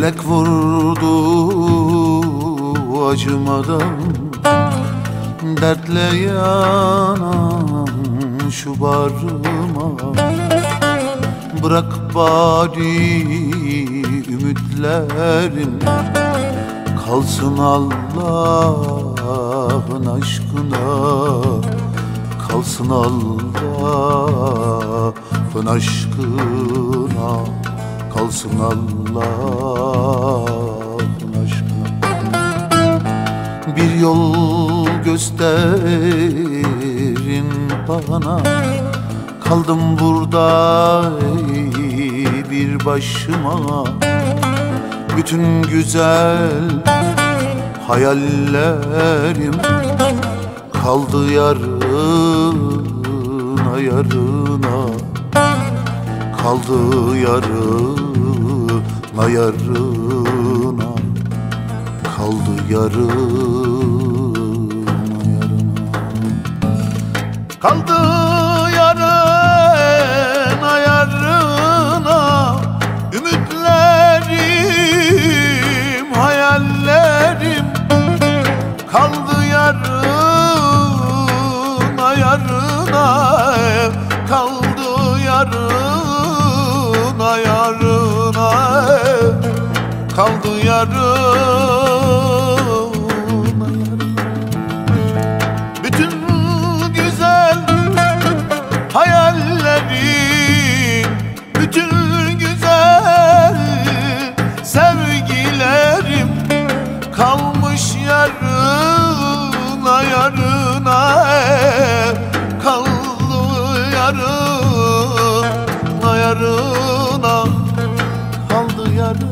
Felek vurdu acımadan, dertle yanan şu bağrıma. Bırak bari ümitlerin kalsın Allah'ın aşkına, kalsın Allah'ın aşkına, kalsın Allah'ın aşkına. Bir yol gösterin bana, kaldım burada bir başıma. Bütün güzel hayallerim kaldı yarına, yarına, kaldı yarına, yarına, kaldı yarına, yarına, kaldı. Kaldı yarına, yarına, kaldı yarına, yarına, kaldı yarına. Bütün güzel hayallerim, bütün güzel sevgilerim kalmış yarına, yarına, kaldı yarına, yarına, kaldı yarına.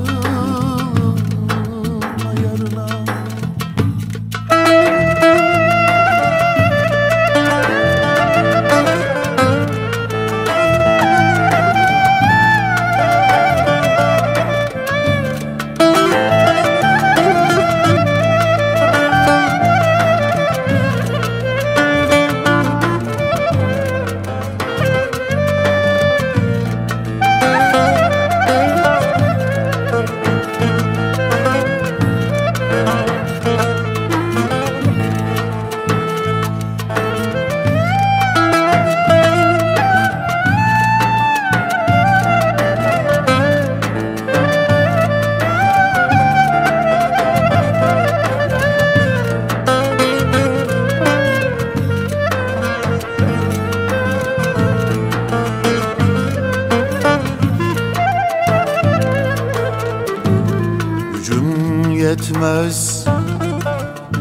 Yetmez,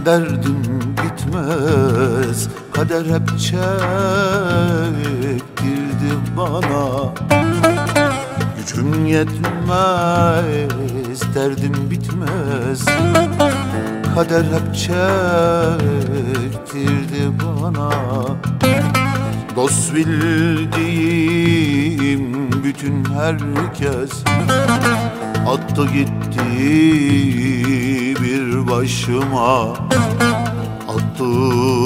derdim bitmez, kader hep çektirdi bana. Gücüm yetmez, derdim bitmez, kader hep çektirdi bana. Dost bildiğim bütün herkes attı gitti bir başıma, attı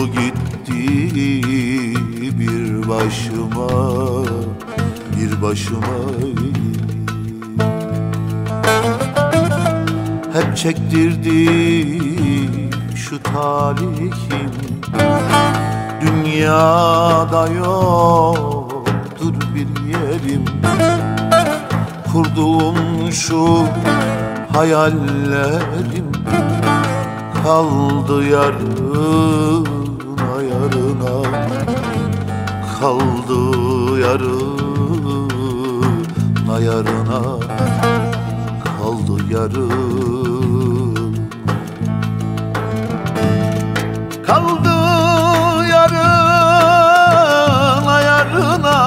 gitti bir başıma, bir başıma. Hep çektirdi şu talihim, dünyada yoktur bir yerim. Kurduğum şu hayallerim kaldı yarına, yarına, kaldı yarına, yarına, kaldı yarına, kaldı yarına, yarına,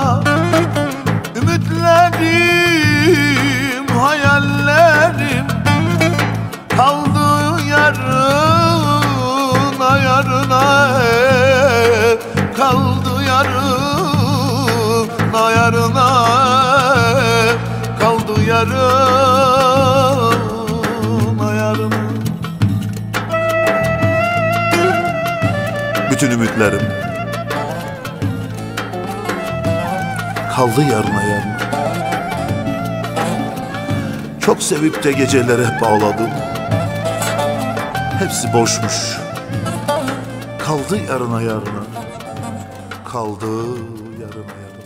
ümitlerim, hayallerim kaldı yarına, yarına, kaldı yarına, yarına, kaldı yarına, yarına. Bütün ümitlerim kaldı yarına, yarına. Çok sevip de gecelere bağladım. Hepsi boşmuş. Kaldı yarına yarına. Kaldı yarına yarına.